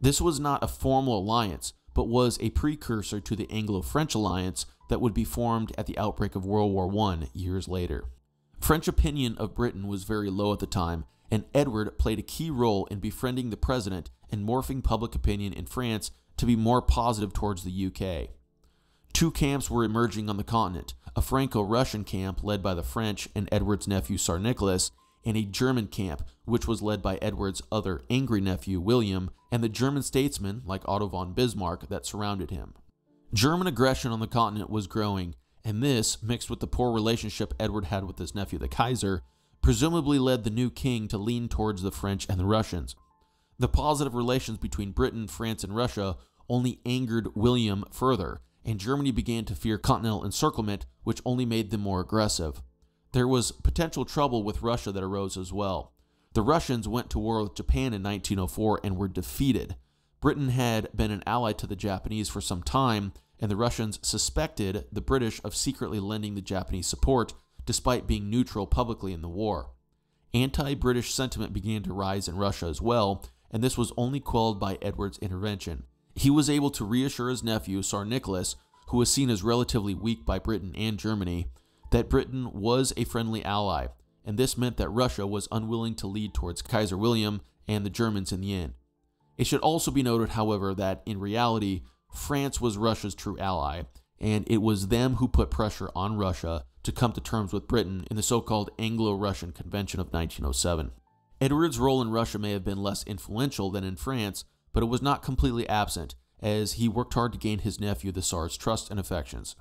This was not a formal alliance, but was a precursor to the Anglo-French alliance that would be formed at the outbreak of World War I years later. French opinion of Britain was very low at the time, and Edward played a key role in befriending the president and morphing public opinion in France to be more positive towards the UK. Two camps were emerging on the continent, a Franco-Russian camp led by the French and Edward's nephew Tsar Nicholas, and a German camp which was led by Edward's other angry nephew William and the German statesmen like Otto von Bismarck that surrounded him. German aggression on the continent was growing, and this, mixed with the poor relationship Edward had with his nephew the Kaiser, presumably led the new king to lean towards the French and the Russians. The positive relations between Britain, France, and Russia only angered William further, and Germany began to fear continental encirclement, which only made them more aggressive. There was potential trouble with Russia that arose as well. The Russians went to war with Japan in 1904 and were defeated. Britain had been an ally to the Japanese for some time, and the Russians suspected the British of secretly lending the Japanese support despite being neutral publicly in the war. Anti-British sentiment began to rise in Russia as well, and this was only quelled by Edward's intervention. He was able to reassure his nephew, Tsar Nicholas, who was seen as relatively weak by Britain and Germany, that Britain was a friendly ally, and this meant that Russia was unwilling to lead towards Kaiser William and the Germans in the end. It should also be noted, however, that in reality, France was Russia's true ally, and it was them who put pressure on Russia to come to terms with Britain in the so-called Anglo-Russian Convention of 1907. Edward's role in Russia may have been less influential than in France, but it was not completely absent, as he worked hard to gain his nephew the Tsar's trust and affections.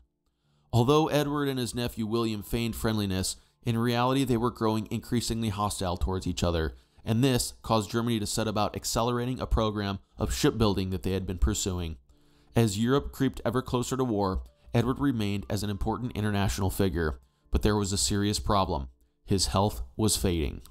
Although Edward and his nephew William feigned friendliness, in reality they were growing increasingly hostile towards each other, and this caused Germany to set about accelerating a program of shipbuilding that they had been pursuing. As Europe crept ever closer to war, Edward remained as an important international figure, but there was a serious problem. His health was fading.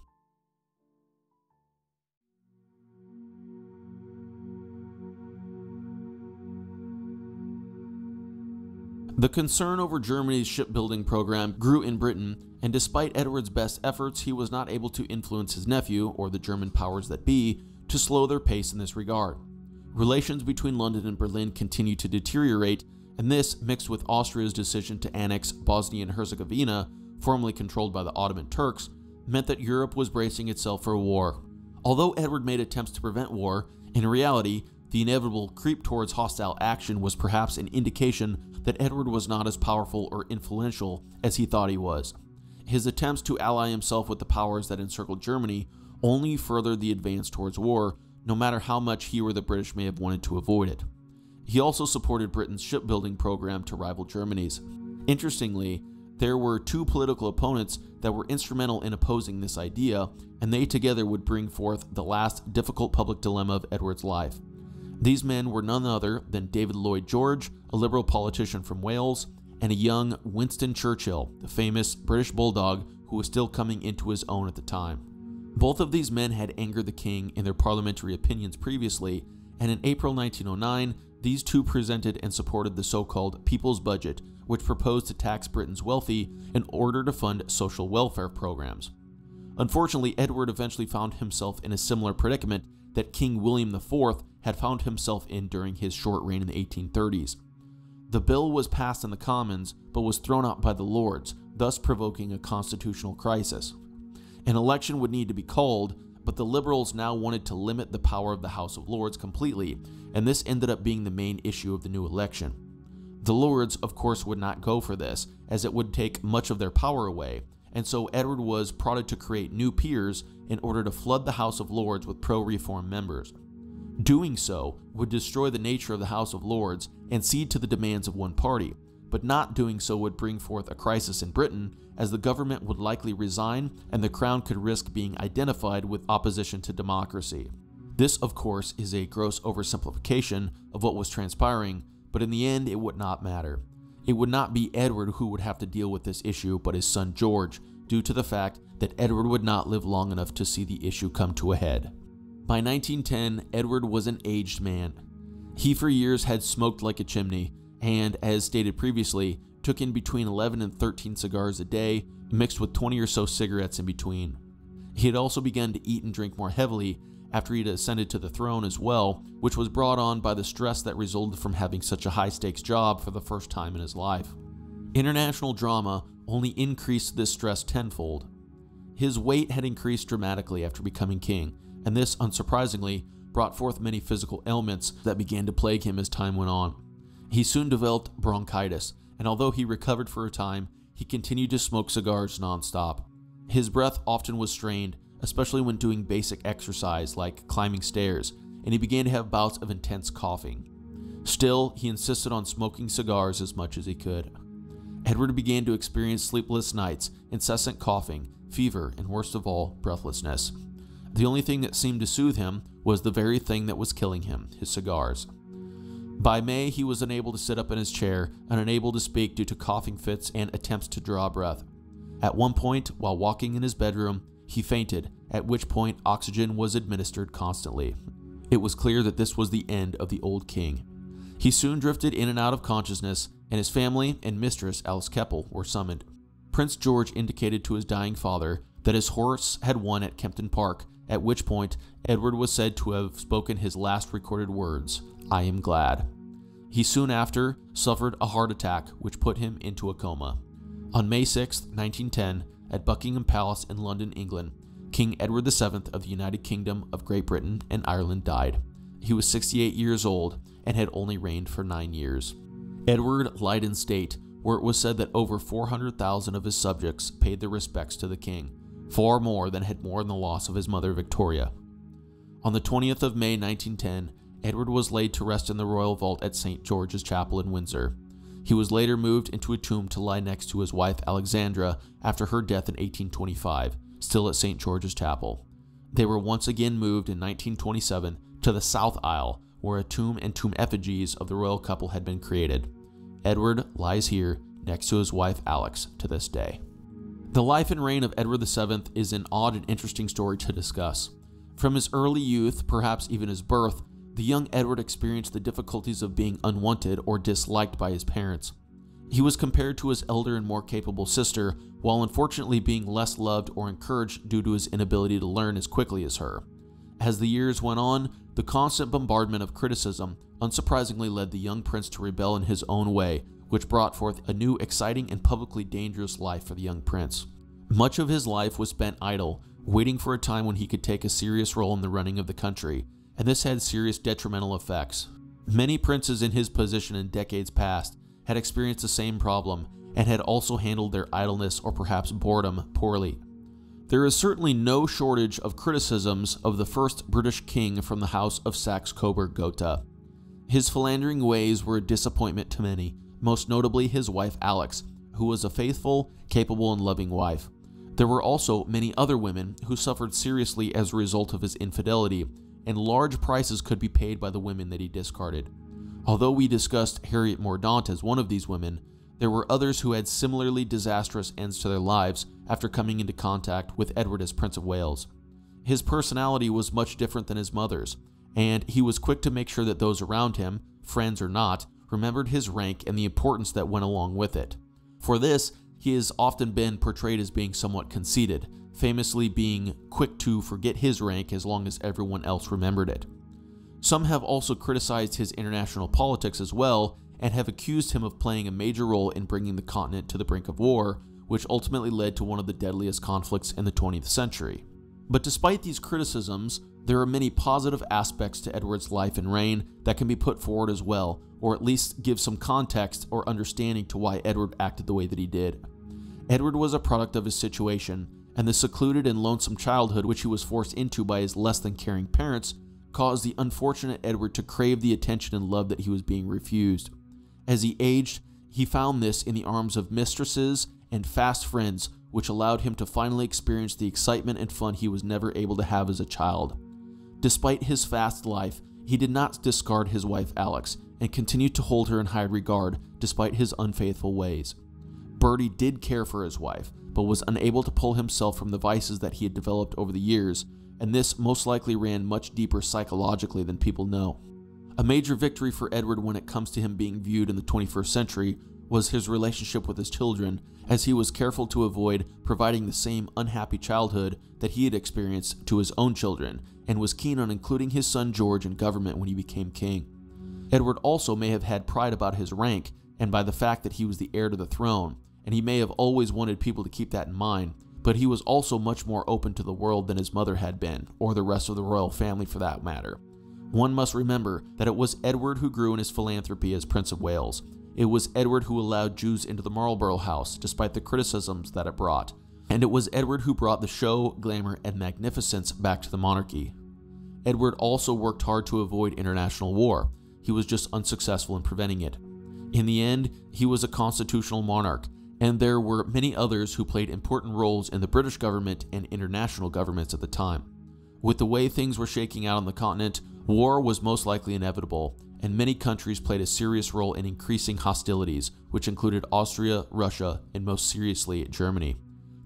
The concern over Germany's shipbuilding program grew in Britain, and despite Edward's best efforts, he was not able to influence his nephew, or the German powers that be, to slow their pace in this regard. Relations between London and Berlin continued to deteriorate, and this, mixed with Austria's decision to annex Bosnia and Herzegovina, formerly controlled by the Ottoman Turks, meant that Europe was bracing itself for war. Although Edward made attempts to prevent war, in reality, the inevitable creep towards hostile action was perhaps an indication that Edward was not as powerful or influential as he thought he was. His attempts to ally himself with the powers that encircled Germany only furthered the advance towards war, no matter how much he or the British may have wanted to avoid it. He also supported Britain's shipbuilding program to rival Germany's. Interestingly, there were two political opponents that were instrumental in opposing this idea, and they together would bring forth the last difficult public dilemma of Edward's life. These men were none other than David Lloyd George, a liberal politician from Wales, and a young Winston Churchill, the famous British bulldog who was still coming into his own at the time. Both of these men had angered the king in their parliamentary opinions previously, and in April 1909, these two presented and supported the so-called People's Budget, which proposed to tax Britain's wealthy in order to fund social welfare programs. Unfortunately, Edward eventually found himself in a similar predicament that King William IV had found himself in during his short reign in the 1830s. The bill was passed in the Commons, but was thrown out by the Lords, thus provoking a constitutional crisis. An election would need to be called, but the Liberals now wanted to limit the power of the House of Lords completely, and this ended up being the main issue of the new election. The Lords, of course, would not go for this, as it would take much of their power away, and so Edward was prodded to create new peers in order to flood the House of Lords with pro-reform members. Doing so would destroy the nature of the House of Lords and cede to the demands of one party, but not doing so would bring forth a crisis in Britain, as the government would likely resign and the crown could risk being identified with opposition to democracy. This, of course, is a gross oversimplification of what was transpiring, but in the end it would not matter. It would not be Edward who would have to deal with this issue, but his son George, due to the fact that Edward would not live long enough to see the issue come to a head. By 1910, Edward was an aged man. He for years had smoked like a chimney, and, as stated previously, took in between 11 and 13 cigars a day, mixed with 20 or so cigarettes in between. He had also begun to eat and drink more heavily after he had ascended to the throne as well, which was brought on by the stress that resulted from having such a high-stakes job for the first time in his life. International drama only increased this stress tenfold. His weight had increased dramatically after becoming king, and this, unsurprisingly, brought forth many physical ailments that began to plague him as time went on. He soon developed bronchitis, and although he recovered for a time, he continued to smoke cigars nonstop. His breath often was strained, especially when doing basic exercise like climbing stairs, and he began to have bouts of intense coughing. Still, he insisted on smoking cigars as much as he could. Edward began to experience sleepless nights, incessant coughing, fever, and worst of all, breathlessness. The only thing that seemed to soothe him was the very thing that was killing him, his cigars. By May, he was unable to sit up in his chair and unable to speak due to coughing fits and attempts to draw breath. At one point, while walking in his bedroom, he fainted, at which point oxygen was administered constantly. It was clear that this was the end of the old king. He soon drifted in and out of consciousness, and his family and mistress, Alice Keppel, were summoned. Prince George indicated to his dying father that his horse had won at Kempton Park, at which point Edward was said to have spoken his last recorded words, "I am glad." He soon after suffered a heart attack, which put him into a coma. On May 6, 1910, at Buckingham Palace in London, England, King Edward VII of the United Kingdom of Great Britain and Ireland died. He was 68 years old and had only reigned for 9 years. Edward lied in state, where it was said that over 400,000 of his subjects paid their respects to the king, far more than had mourned the loss of his mother Victoria. On the 20th of May 1910, Edward was laid to rest in the royal vault at St. George's Chapel in Windsor. He was later moved into a tomb to lie next to his wife Alexandra after her death in 1825, still at St. George's Chapel. They were once again moved in 1927 to the South Aisle, where a tomb and tomb effigies of the royal couple had been created. Edward lies here next to his wife Alex to this day. The life and reign of Edward VII is an odd and interesting story to discuss. From his early youth, perhaps even his birth, the young Edward experienced the difficulties of being unwanted or disliked by his parents. He was compared to his elder and more capable sister, while unfortunately being less loved or encouraged due to his inability to learn as quickly as her. As the years went on, the constant bombardment of criticism unsurprisingly led the young prince to rebel in his own way, which brought forth a new, exciting, and publicly dangerous life for the young prince. Much of his life was spent idle, waiting for a time when he could take a serious role in the running of the country, and this had serious detrimental effects. Many princes in his position in decades past had experienced the same problem and had also handled their idleness or perhaps boredom poorly. There is certainly no shortage of criticisms of the first British king from the House of Saxe-Coburg-Gotha. His philandering ways were a disappointment to many, most notably his wife Alex, who was a faithful, capable, and loving wife. There were also many other women who suffered seriously as a result of his infidelity, and large prices could be paid by the women that he discarded. Although we discussed Harriet Mordaunt as one of these women, there were others who had similarly disastrous ends to their lives after coming into contact with Edward as Prince of Wales. His personality was much different than his mother's, and he was quick to make sure that those around him, friends or not, remembered his rank and the importance that went along with it. For this, he has often been portrayed as being somewhat conceited, famously being quick to forget his rank as long as everyone else remembered it. Some have also criticized his international politics as well, and have accused him of playing a major role in bringing the continent to the brink of war, which ultimately led to one of the deadliest conflicts in the 20th century. But despite these criticisms, there are many positive aspects to Edward's life and reign that can be put forward as well, or at least give some context or understanding to why Edward acted the way that he did. Edward was a product of his situation, and the secluded and lonesome childhood which he was forced into by his less than caring parents caused the unfortunate Edward to crave the attention and love that he was being refused. As he aged, he found this in the arms of mistresses and fast friends, which allowed him to finally experience the excitement and fun he was never able to have as a child. Despite his fast life, he did not discard his wife Alex and continued to hold her in high regard despite his unfaithful ways. Bertie did care for his wife, but was unable to pull himself from the vices that he had developed over the years, and this most likely ran much deeper psychologically than people know. A major victory for Edward when it comes to him being viewed in the 21st century was his relationship with his children, as he was careful to avoid providing the same unhappy childhood that he had experienced to his own children, and was keen on including his son George in government when he became king. Edward also may have had pride about his rank and by the fact that he was the heir to the throne, and he may have always wanted people to keep that in mind, but he was also much more open to the world than his mother had been, or the rest of the royal family for that matter. One must remember that it was Edward who grew in his philanthropy as Prince of Wales. It was Edward who allowed Jews into the Marlborough House despite the criticisms that it brought, and it was Edward who brought the show, glamour, and magnificence back to the monarchy. Edward also worked hard to avoid international war. He was just unsuccessful in preventing it. In the end, he was a constitutional monarch, and there were many others who played important roles in the British government and international governments at the time. With the way things were shaking out on the continent, war was most likely inevitable, and many countries played a serious role in increasing hostilities, which included Austria, Russia, and most seriously, Germany.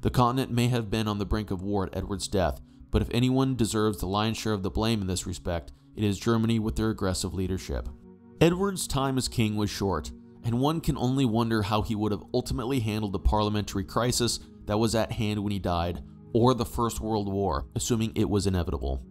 The continent may have been on the brink of war at Edward's death, but if anyone deserves the lion's share of the blame in this respect, it is Germany with their aggressive leadership. Edward's time as king was short, and one can only wonder how he would have ultimately handled the parliamentary crisis that was at hand when he died, or the First World War, assuming it was inevitable.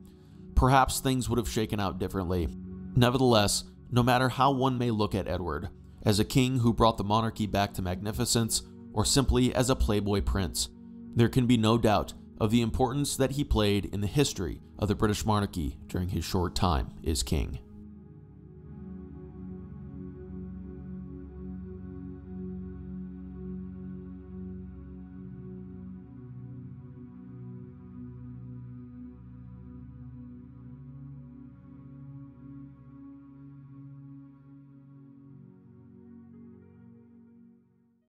Perhaps things would have shaken out differently. Nevertheless, no matter how one may look at Edward, as a king who brought the monarchy back to magnificence, or simply as a playboy prince, there can be no doubt of the importance that he played in the history of the British monarchy during his short time as king.